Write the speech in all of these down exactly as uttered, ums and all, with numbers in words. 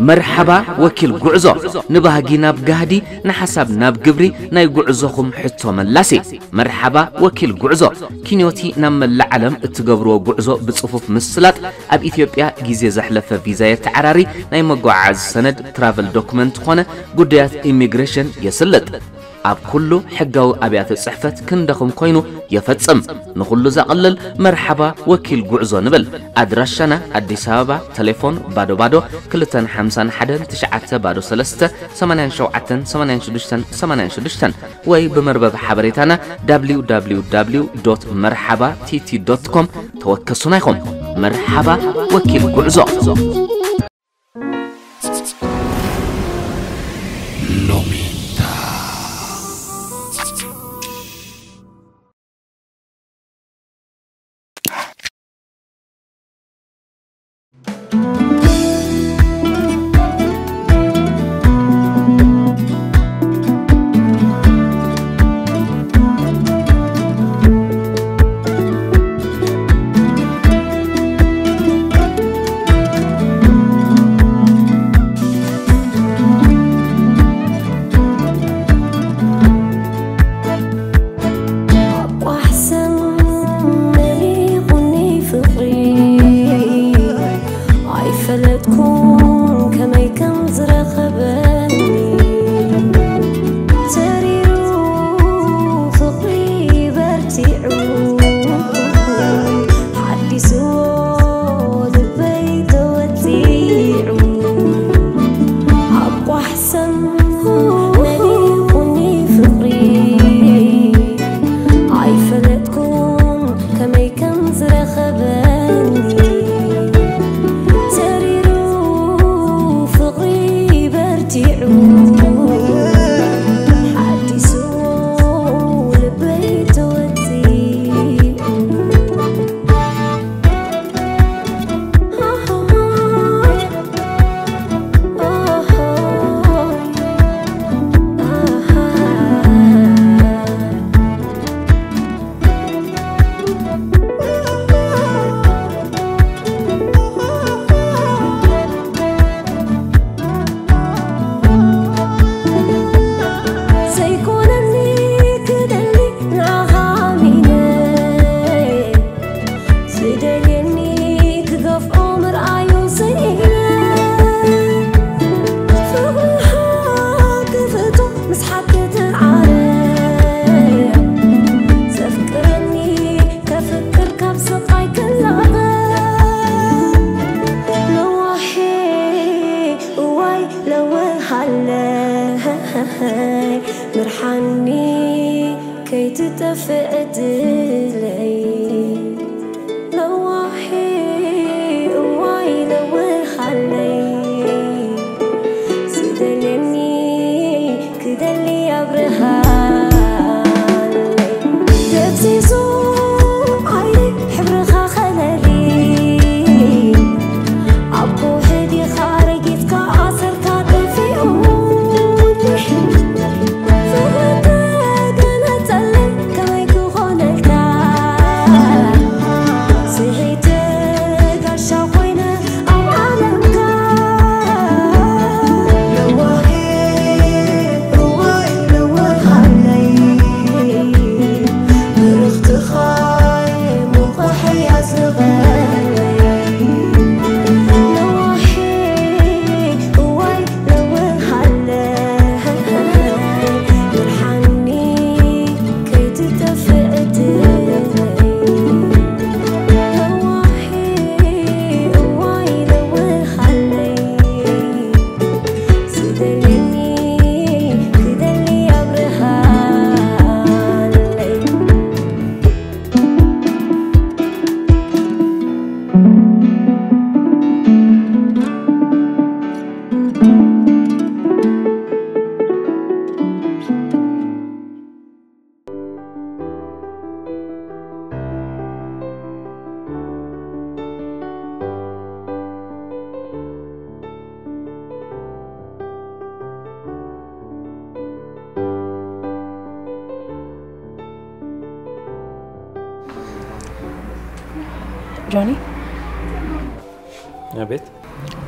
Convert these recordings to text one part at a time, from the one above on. مرحبا وكيل قعزو نبهاجي ناب قهدي نحسب ناب قبري ناي قعزوكم حتو من لاسي مرحبا وكيل قعزو كينيوتي نام العالم اتقبرو قعزو بصفوف مسلات اب اثيوبيا جيزي زحلفة فيزا تعراري ناي مقعز سند ترافل دوكمنت خونا قديات إميغريشن يسلط اب كله حقاو ابيات الصحفة كندخم كوينو يفتسم نخلو زاقلل مرحبا وكيل قعزو نبل ادراشنا اديسابا تليفون بادو بادو كلتن حمسان حدن تشعاتة بادو سلستة سمانين شوعاتن سمانين شدوشتن سمانين شدوشتن وي بمربب حبريتانا دبليو دبليو دبليو دوت مرحبا تي تي دوت كوم توكسونايكم مرحبا وكيل قعزو جوني يا بيت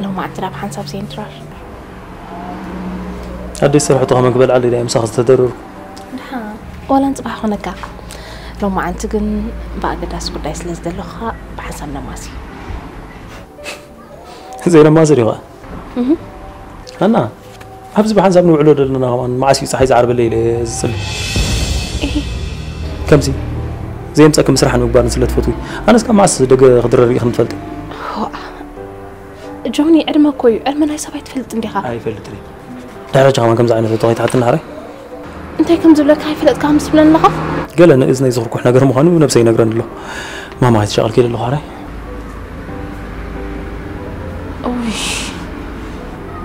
لو ما عدت لها بحن سابسين ترار أدي سرحة غامق بل علي لأي مساخص تدرور نحا ولا انت بحخونك لو ما عدت قن بقى قداس قد دايس لازد اللخاء بحن سام نماسي زي نماسي ريغا أنا هبز بحن سام نوعلو لنا معاسي صحيز عرب الليل زل إيه كمزي زي مساكم سرحة مقبار نسلت فوتوي أنا اسكا معاس دقا غدر الريخ نتفلتي جوني أرمى كوي أرمى ناي سبعت فلت نديها. أي فلت ري. ده رجع ما كم زعنا في طاقة حتى نهاري. أنت كم زولك هاي فلت كام سبنا نلقى؟ قال أنا إذن يزغرك وإحنا جرم خانو ونبسينا جرن له. ما ما هتشغل كده له هاري. أوش.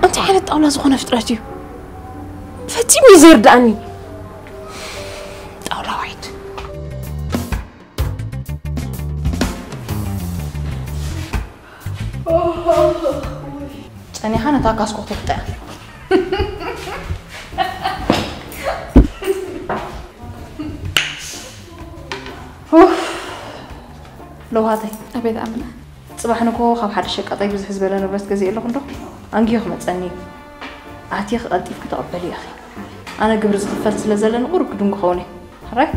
أنت حالت أولا زغنا في تراجيو. فتي ميزير داني. أولا واحد. أنا هانا تاكاس كوكتا. لو هذي أبيت أمنا. صباح نكو خاب حد الشقة طيب زي حزب لنا بس كذي إلا خندو. أنجي خمت سني. عتيق قديف كتقبل يا أخي. أنا قبل زخفلت لازلنا غرق دون خوني. حرك.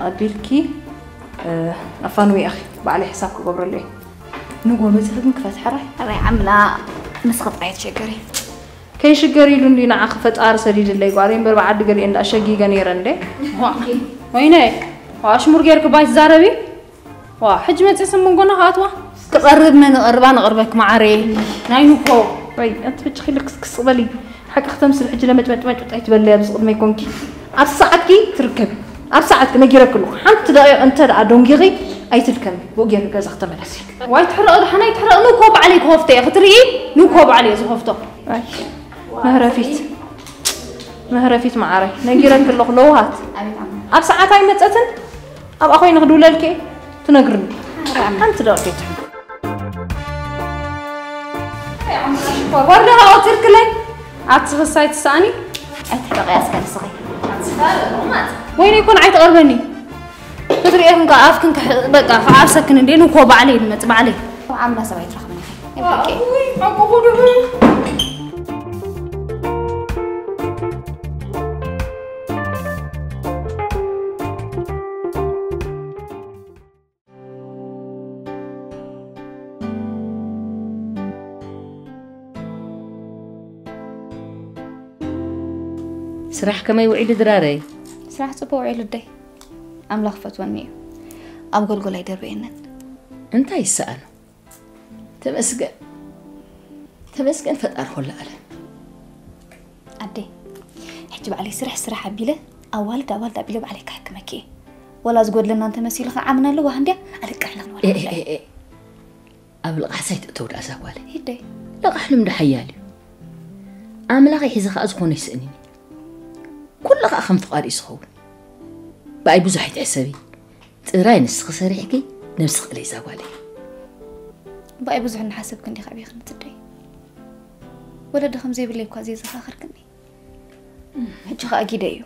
قبلكي أفانوي أخي. بعلي حسابك قبر اللي. نقول مزيد من كفات حرك. أنا عملا. مسخط عيد شجري. كي شجري لندي نعخفت أرسل لي اللي قارين بربعد قري إن أشجي جنيرن ده. واقي. وينك؟ واش مرجيرك بايت زاربي؟ وحجمة اسم من قناه هاتوا. تقرب منه أربعة غربك معري. ناينو كو. وين أنت بتشخيلك كسكس ضلي. حك ختمس الحجلة مت مت مت تعيد بالله بس قد ما يكونكي. أرسعتكي تركب. أرسعتك نجيرك كله. حنت دا أنت دا دونجيري. أي تركم وجهك إذا اختم رأسي. وايد حرق حنا يتحرق نوكوب عليك هوفتي يا ختري نوكوب عليه زهوفتو. أي مهرفيت مهرفيت معاري نجيرك اللغلوهات. أب ساعات هاي متأتن أب أخوي نغدول لك تنقرن. أنت دارتي. وردة هاترك لين عتصف الساعة الثانية. أتبقى أسكن صغير. وين يكون عيد قربني؟ تدري إيهم قاف كن بقى فعارسة كن دين وكوب عليه مت معليه عمله سبعة رقم يا أخي أبوي أبوي سرح كما يوعد دراري سرح تبوا وعي لدي أملاخ فتوان ميو أب قلقل هيدر بينن انتا يسأل تبسك تبسك انفتقر خلق عدي حجب علي سرح سرح عبيلة أوالد أوالد أبيلة بعليك حكمكي ولا زقود لنا انت مسيلخ عمنا لو هندي عليك أحلق ولا إيه إيه إيه أبلغ حسيت أتود أساوالي هيدي لغ أحلم دحيالي أملاخي حزخ أزخوني سأنيني كلغ أخم فقار يسخون بأي بزح يتحسبي تراي نسخ سريحكي نمسخ لي زوالي بأي بزح نحسب كندي خبي خنت الدي ولا دخم زي باللي بكازي زخاخر كني هجخ أكيد أيو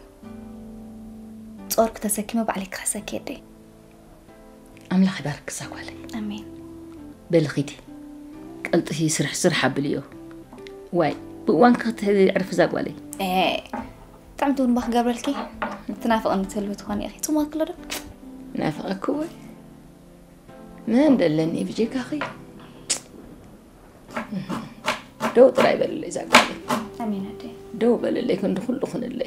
تصورك تسكي ما بعليك خساكي الدي أملا خبارك زوالي أمين بالغيدي قلت هي سرح سرحة بليو واي بوانك تعرف زوالي إيه تعم تون بخ قبلكي تنافق أن تلوت خاني أخي توما كلرب نافق كوي ما ندلني بجيك أخي دو طلع باللي زعقالي أمين هدي دو باللي كن دخل دخن اللي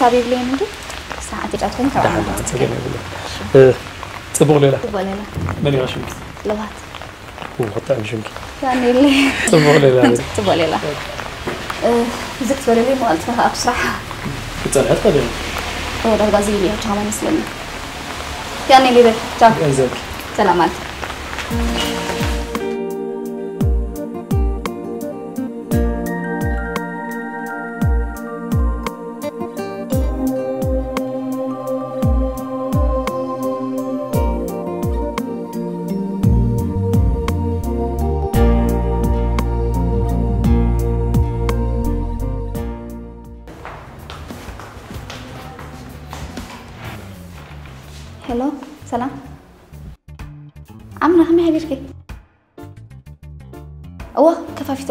صبيب لي منك ساعة تجاتهم كعامة تبغ ليلة تبغ ليلة ماني غشمك لوات وغطاء بشمك يعني اللي تبغ ليلة تبغ ليلة زكت وليلي ما قلت لها أبصح بتسألها تقدر أوه ده غازية وشامة مسلمة يعني لي بيت تشاو سلام عليكم هلو سلام عمنا هم هديركي اوه كفافيت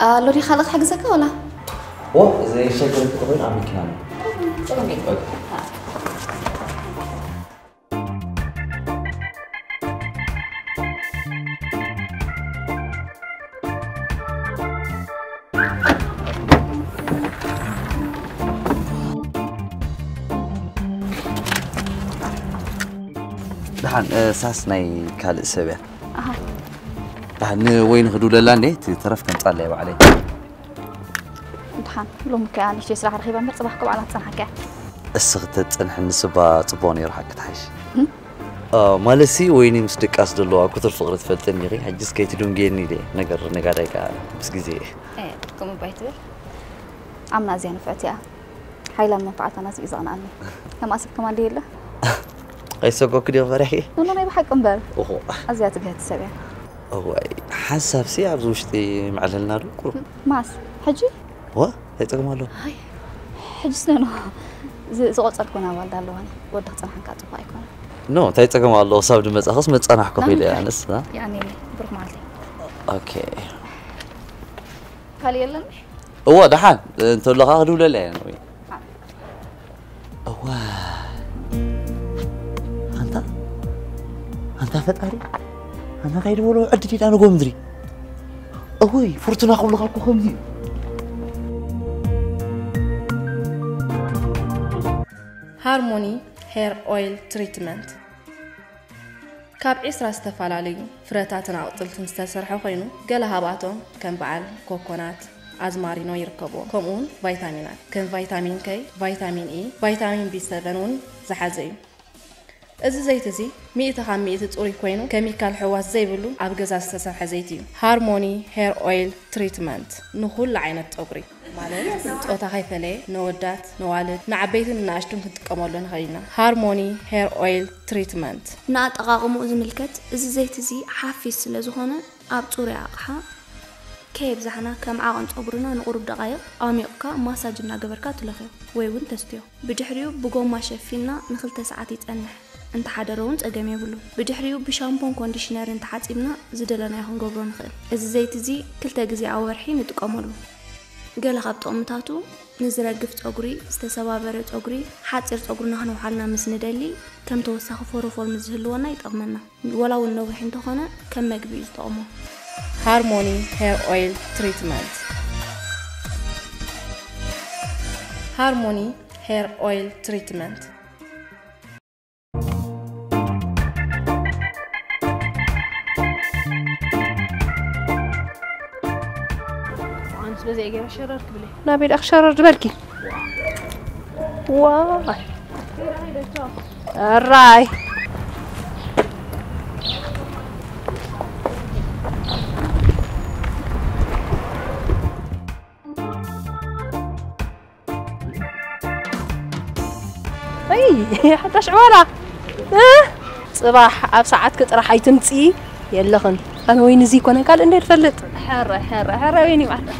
آه لوري خالق حق زكا ولا؟ اوه زي شكل التقبيل عم الكلام اوكي اوكي ساس ناي كالق سبيع اها دحن وين غدو للاني ترف كنطلعوا عليه دحن لهم كان شي سلاح رخيبه مر صباحكم على تصنحك اسغت تصنح نصبا صبوني رحك تحش اه مالسي ويني مصدق اسدلوا كثر فقره تفلتني غير حجز كيتدون جيني لي نغر نغاداي كا بس غزي ايه كم بايتبل عمنا زين فاتيا هاي لما فاتنا ناس يزعن عني لما اسب كمان دي له أيسوق كدير فرحي. والله أنا بحق أمبار. أوه. أزيات بهات السبع. أوه حاسة بسي عبزوشتي مع النار كله. معس حجي. وا هيتك ماله. هاي حجسنا نو زوجت أركونا والد الله أنا ودخت أنا حكاتو بايكون. نو هيتك ماله صابد مت أخص مت أنا حكوا في لي أنا سنا. يعني بروح معلي. أوكي. خلي يلا. أوه ده حال أنت ولا غادر ولا لا أنا وين. أوه. أنت فتاري أنا غير ولا أدري أنا قوم دري أوي فرتنا قبل غلق قوم دي هارموني هير أويل تريتمنت كاب إسرا استفعل عليه فراتاتنا عطلت مستسر حقينه قالها بعتهم كان بعال كوكونات أزمارينو يركبون كمون فيتامينات كان فيتامين كي فيتامين إي فيتامين بي سبعة زحزي إذا زيت زي مئة خام مئة تقولي كوينو كيميكال حواس زي بلو عبجز أساسا حزيتيو هارموني هير أويل تريتمنت نخل عينة أبري مالت أتخايف لي نودات نوالد نعبيت الناشتم كنت كمالون خلينا هارموني هير أويل تريتمنت نات أقاقم أزم الكت إذا زيت زي حافيس لزهونة أبتوري عقحة كيف زحنا كم عقنت أبرنا نقرب دقائق أميقك ما ساجنا قبركات لخير ويون تستيو بجحريو بقوم ما شافينا نخل تسعة تتأنح أنت حدا رونت أجمع بلو بجحريو بشامبون كونديشنر أنت حات إبنا زدلنا يهون جبران خير إذا زيت زي كل تجزي عور حين تقاملو قال غبت أمتاتو نزرع جفت أجري استسوا برت أجري حاترت أجرنا هنو حنا مسندلي كم توسخ فورو فورم زهلونا يتأمنا ولو إنه الحين تخنا كم مجبيز طعمه هارموني هير أويل تريتمنت هارموني هير أويل تريتمنت نزيجي أخشرر قبله. نبي الأخشرر جبلكي. واه. الراي. حتى شعورة صباح أب ساعات كتر راح يتمسي يلخن أنا وين زيك وأنا قال إني تفلت حرة حرة حرة ويني واحدة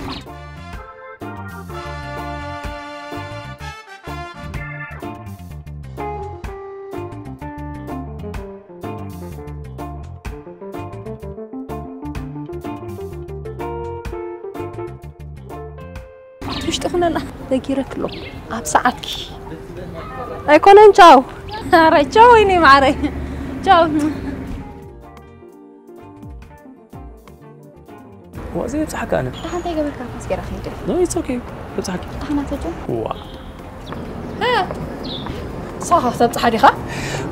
اشتغلنا لا تجيرك له أب ساعتك أيكون إنشاو حرة إنشاو ويني معري تشاو وأزيد بصحك أنا. أحنا تيجي بكرة خلاص كده خير. لا it's okay بصحك. أحنا تيجي. وا. ها. صح صدق حد يخاف.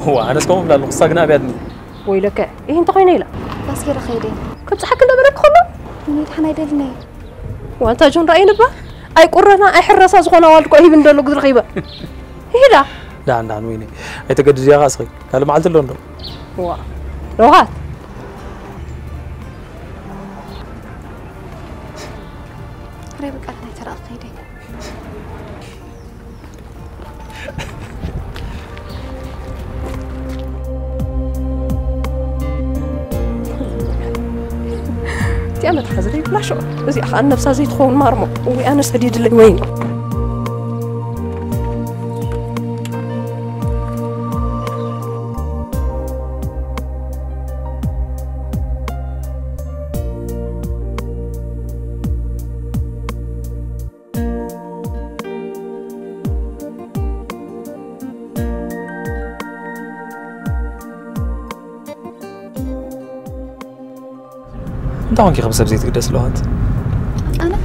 هو أنا سكون بلا نقص جنا بيدني. ويلك إيه أنت قوي نيلا. خلاص كده خيرين. كبصحك كده برك خلنا. نيت حنا يدلني. وأنت جون رأينا بقى. أي قرنا أي حرة سازقنا والكو أي بندل نقدر خيبة. هي لا. لا لا ويني. أنت قد جيا غاسقي. قالوا معلت لندن. وا. روحات. أنا تحزري لا شو بس أخ أنا بس أزيد خون مرمو وأنا سديد الوين أنت خمسة بزيت قداس لوهات؟ أنا؟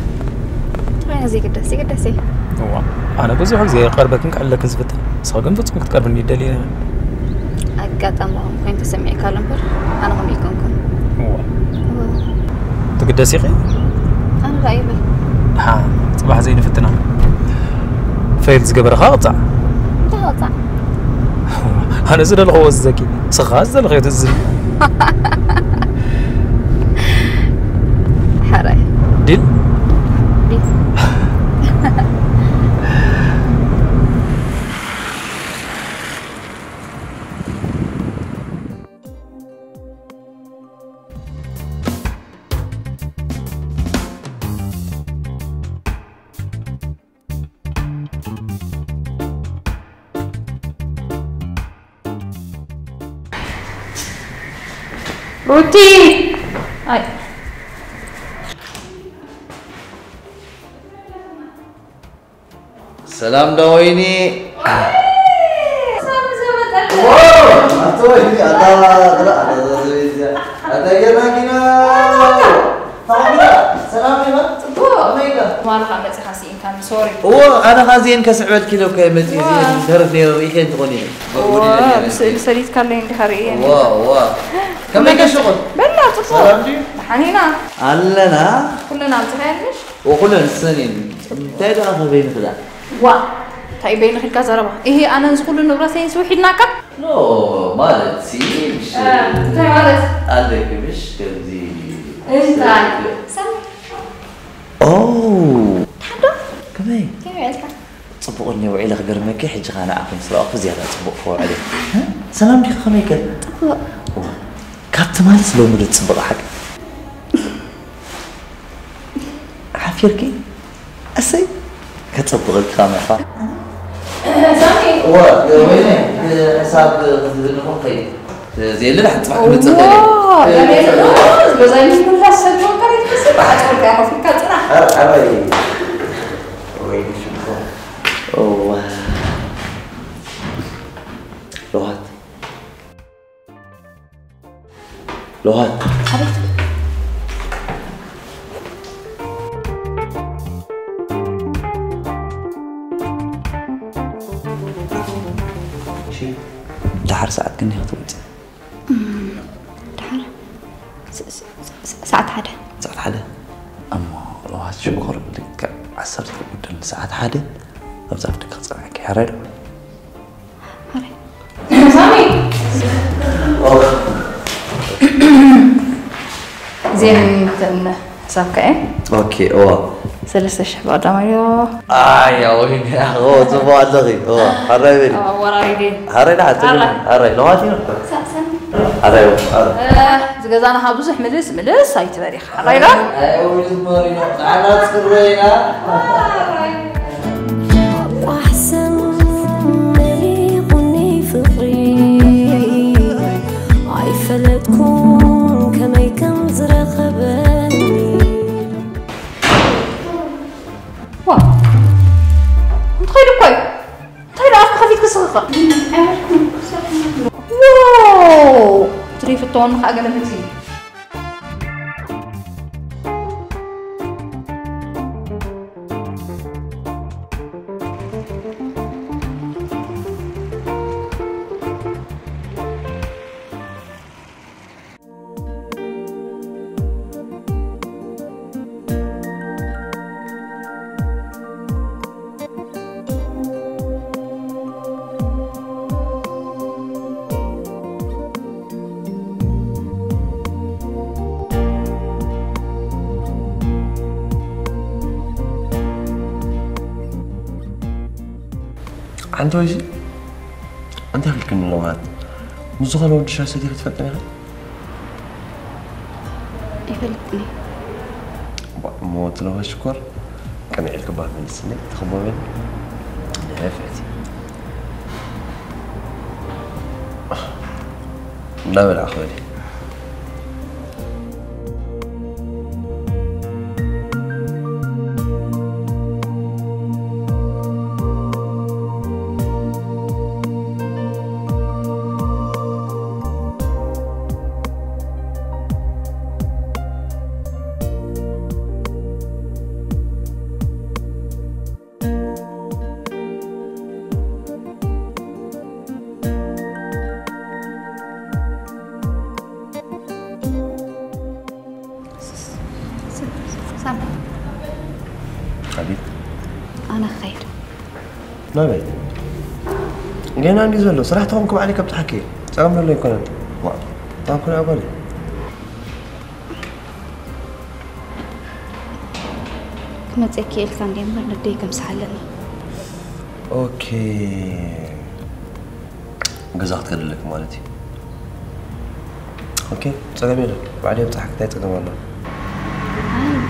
أنا زي قداسي قداسي هو أنا بزوح زي قربتك على كنزفتي صاقم فتكون تقربني الدليل أقاطع معهم كنت تسمعي كالمبر أنا هم يكونكم هو هو أنت قداسي خير؟ أنا غايبة ها صباح زي نفتنا فايلز قبر غاطع أنت غاطع أنا زل الغوز زكي صغاز زل غير الزل ديل؟ ديل روتي أي سلام دويني سلام سلام سلام سلام سلام وا تاي بين خلك زربه ايه انا نقول النبراسين سوي حدنا كب نو مالت سيمش انت مالت عليك مش كذي انت سام اوه تحدو كمي كيف عيلتك تصبوا اني وعيله غير ما كيحج غانا عفوا صراخ زياده تصبوا فوق عليه سلام ديك خميكه تصبوا كات مالت لو مد تصبوا حق عافيركي اسي كتصبغ الكاميرا صح؟ سامي؟ واه ويني؟ حساب النقطي زين اللي راح تصبح كل تصدق واه يعني بس انا مش كلها الشجره قريت بس بعد كلها في كاتنا حبايبي وين شوفوا اوه لوهات لوهات حبيبتي دحر ساعات كني خطوتي دحر ساعات حدا ساعات حدا أما لو هاتشي بغرب لك عسرت قدام ساعات حدا أبزاف دك خصناك حرير حرير سامي زين تمنا سابقة إيه؟ أوكي أوه سلسة الشباب دميو آه يا ويني أخو زبون عدقي أوه هري بيري أوه وراي دي هري لا تبيني هري لو هاتي نقطة سامسون هري هري زجاجنا هابوز ملس ملس هاي تبري هري لا أيوة مزمري نقطة أنا تسكرينا وأحسن ملي غني في الطريق عايفة لا تكون كما يكون زرقة بني واو متخيل كوي متخيل عارف خفيت كسرقة واو تري في الطون خا قلبتي أنت ويزي؟ أنت أخي الكلمة لو هات مزغل ودي شاي سديك تفتني غير؟ يفلتني موت لو هشكر كان عيلك باه من السنة تخبر مني نافعتي لا بلا أخوالي لا بيت جينا عندي زلو صراحة تقومكم عليك بتحكي تقوم له يكون واو طبعا كنا أولي كما تأكي الكام جيمبر نبديكم سحلني أوكي قزاقت قدر لك مالتي أوكي تقومي له بعدين بتحكي تايت قدر والله هاي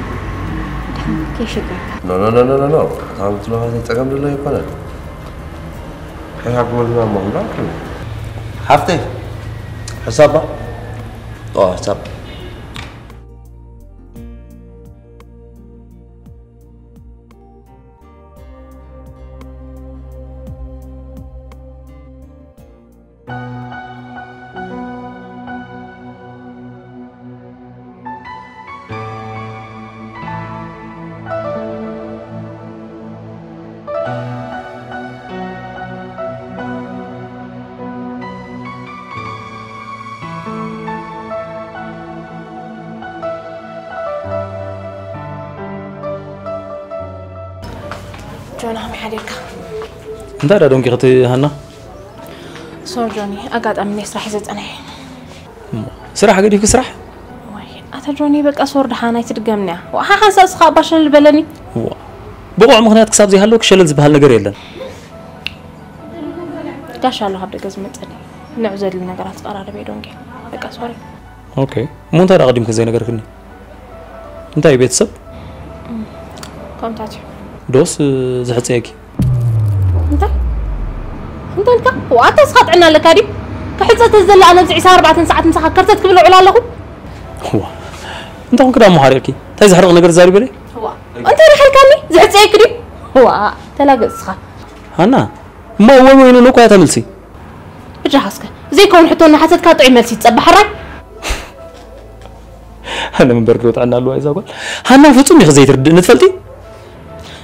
دحمك كيف شكرك نو نو نو نو نو طبعا تلو هذا تقوم له يكون هاقول ما مهلا حفتي حسابة اه حساب جون عمي حديقة. أنت على دونك غتي هنا؟ صور جوني أقعد أمني سرح زيت أنا. سرح أقعد يكسرح؟ وين؟ أتا جوني بقى صور دحانة يترجمنا وحاسة أسخاء باشل البلني. وا. بقوع مغنيات كساب زي هلوك شلز بهالنقر يلا. كاش هلو هبدأ جزمت أنا. نعزل لنا قرات قرار بيدونك بقى صوري. أوكي. مو أنت على قديم كزين نقر كني. أنت أي بيت سب؟ كم تعطي؟ دوس زحتيكي انت انت انت وعطا سخط عنا لك هادي كحيت تزل انا تسع أربعة ساعات مسخه كرتت كبلو على لكم هو انت كدا محاركي تاي زحرق نجر زاري بلي هو انت ريحلكاني زحتيكي دي هو تلاقى سخه انا ما وين وين لو كاي تملسي بجحسك زي كون حطونا حسد كاطعي ملسي تصبح راي انا من بردوت عنا لو ايزا قال انا فصوم يخزي ترد نتفلتي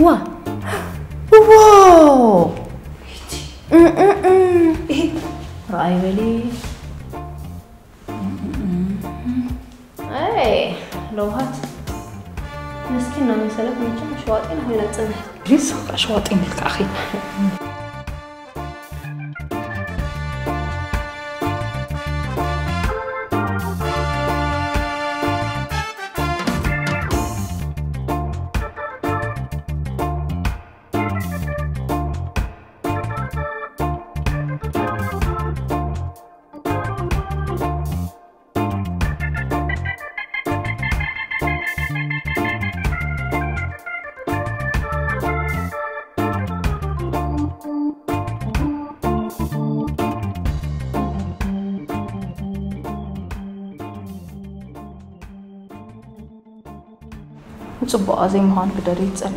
와! 우와! 응응응 رايلي اي لو هات مسكينه من سلف من شواطين هنا تصنح جيس شواطين لك اخي صبوا زي ما هون بقدر يتصني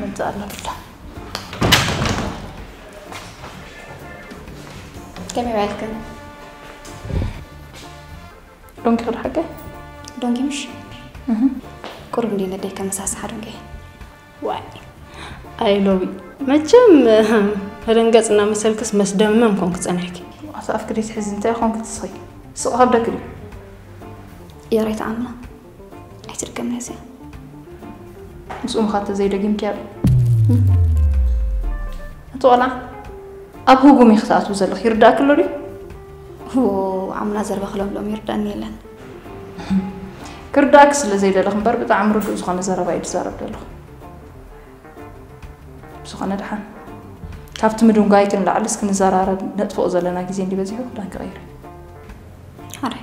ما تزعلوا بدا كم يعجبكم دونك الحاجه دونك مش اها قرب لي لدي كم ساعه حرقه واي اي لوف ماتشم هرنقصنا مسلكس مسدمم كونك تصنحكي اسف كريت حز انت كونك تصي سوق هبدا كلي يا ريت عامله احتركم ناسي مسؤوم خاطر زي دقيم كاب. طولا. أبوه قوم يختاروا زل خير داك اللوري. هو عمل زر بخلهم لهم يرداني لنا. كرداك سل زي دلهم بربط عمرو بسخان زر بايد زر بدله. بسخان دحان. كافت مدون قايتن لعلس كن زر عرب نتفوق زلنا كزين دي بزيه ولا غير. هري.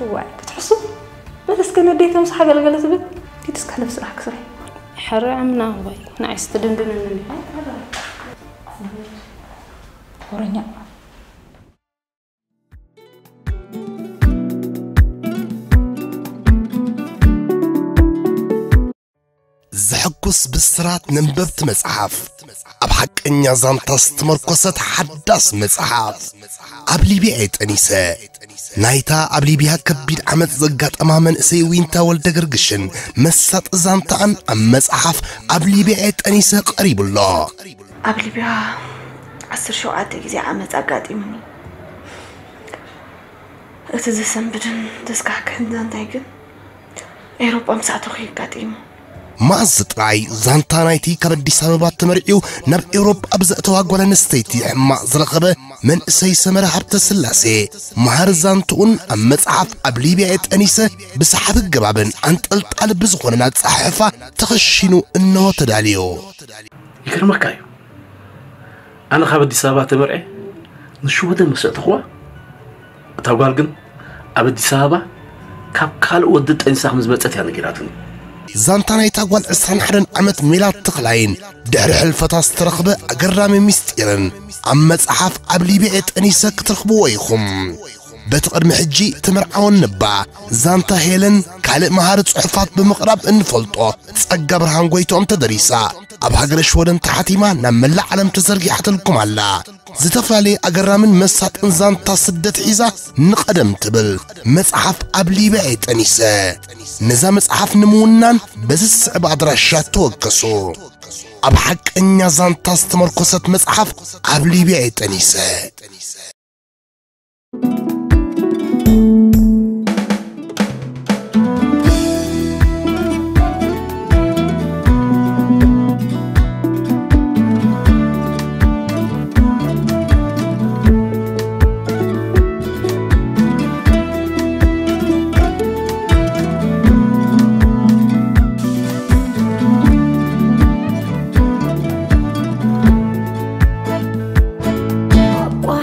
واي كتحسوا ما تسكن رديك مش حاجه لقى لازم كيتسكح نفس راحك صحيح حر عمنا واي نعيس تدندن مني ورنيا زحقص بسرات ننببت مصحف ابحق انيا زانتاس تمركست حداس مصحف ابلي بيعت انيسه نايتا أبلي بها كبير عمد زقات أمامن سيوينتا والدقرقشن مسات زانتعن أم مزحف أبلي بيعت أنيسة قريب الله أبلي بها عصر شو عادة زي عمد أقاد إمني أتزسن بدن تسكح كندان دايقن أوروبا مساعدو خير قاد إمو مازت راي زانتا نايتي كبدي سببات تمرئيو نب إوروب أبزأ تواقولا نستيتي حما زرقبه من سي سمر حبت سلاسي مهر زانتون أمزحف أبلي بيعت أنيسة بسحف الجبابن أنت قلت على بزغونات صحفة تخشينو إنه تداليو يكرمك أيو أنا خابدي سببات تمرئي نشوف هذا مسألة خوا تواقلقن أبدي سببة كاب كال ودت إنسان مزبطتي أنا قراتني زانتاناي تاقوال عسران حرن عمت ميلاد تقلعين دهر حلفة استرقبة اقرامي مستيرن عمت صحاف قبلي بيعت انيسة كترقبو ويخم بتقر محجي تمرعون نبع زانتا هيلن كالق مهارة صحفات بمقرب انفلطو تسقى برهان قويتوم تدريسا ابحق رشورن تحاتيما نملا علم تزرقي حتى لكم هلا زتفالي اقرامي مسات انزانتا سدت عيزة نقدم تبل مصحف قبلي بيعت انيسة نزام مصحف نمونان بس السعب عدراشات توقسو ابحق انيا زانتا استمركوسة مصحف قبلي بيعت انيسة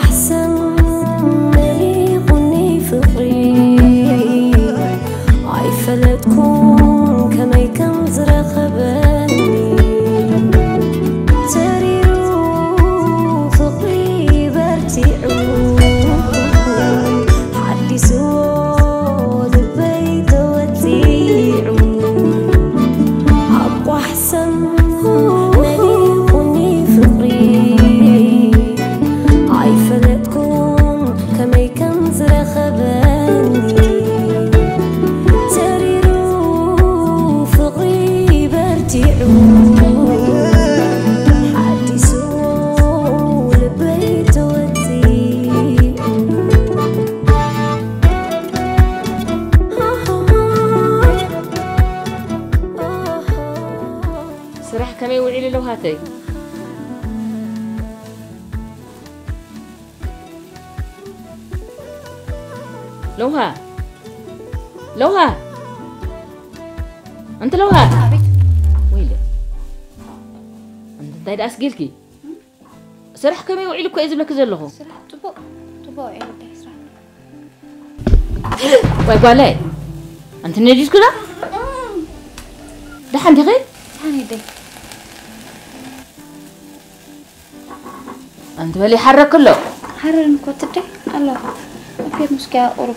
أحسن النباتي. لوها لوها انت لوها ويلي انت داير اسجلكي سرح كمي وعيلك كايزب لك زلخو سرح طبو طبو عيلك سرح واي قالي انت نجيش كده ده عندي غير ثاني دي انت بالي حرك له حرن كوتتي الله ما في مشكله اورب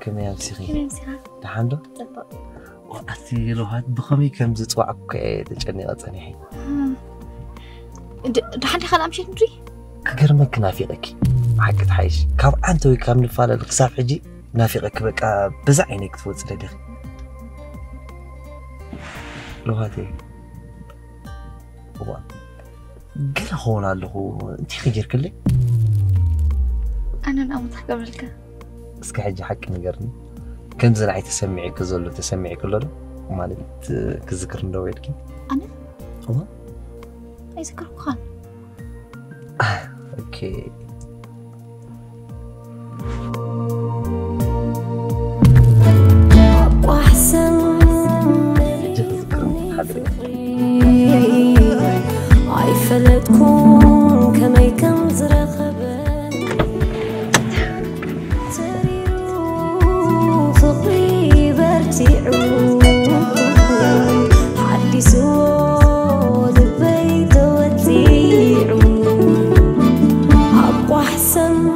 كمية مسيرة تحمدو تبا وأثي لوحات بخمي كم زت وعك تجني أتاني حين د حد خل أمشي ندري كجر ما كنافيقك حكت حيش كاب أنت ويكمل فعل القصاف عجي نافيقك بك بزعينك تفوت لدخ لوحاتي هو قل هون على هو أنت خجر كله أنا نأمت قبلك اسكي حاجة حكي نقرني كم زنعي تسمعي كزولو تسمعي كله ومالت كذكرن لو يلكي أنا؟ هو؟ أي ذكر وخان آه أوكي حضرتك. عارفه لا تكون كما يكنزر خبر تريو صقي برتيعو عدي سود البيت وتيعو أقوى أحسن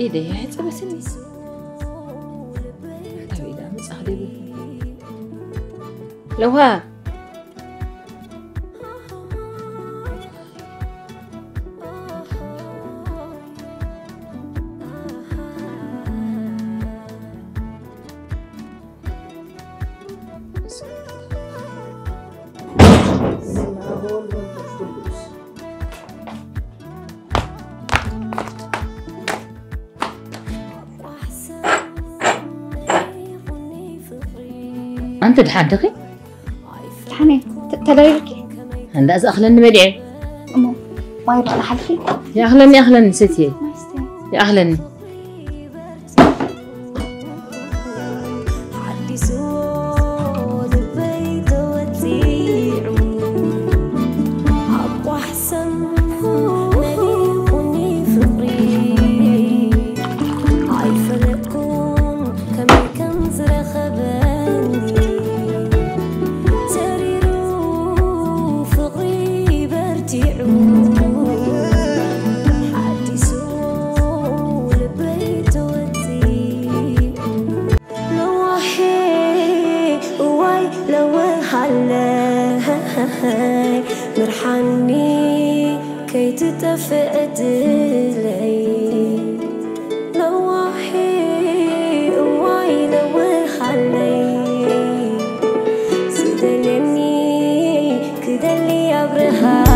إيدي حتى بس الناس حتى إيدها متأخدة لو ها أنت تحدقي؟ تحني تدريكي؟ عند أز أخلني مدعي. أمو ما يبغى لحلفي؟ يا أخلني أخلني ستي. ما يستاهل. يا أخلني. مرحني كي تتفق دلعي لواحي واي لوحلي سدلني كدلي عبرها.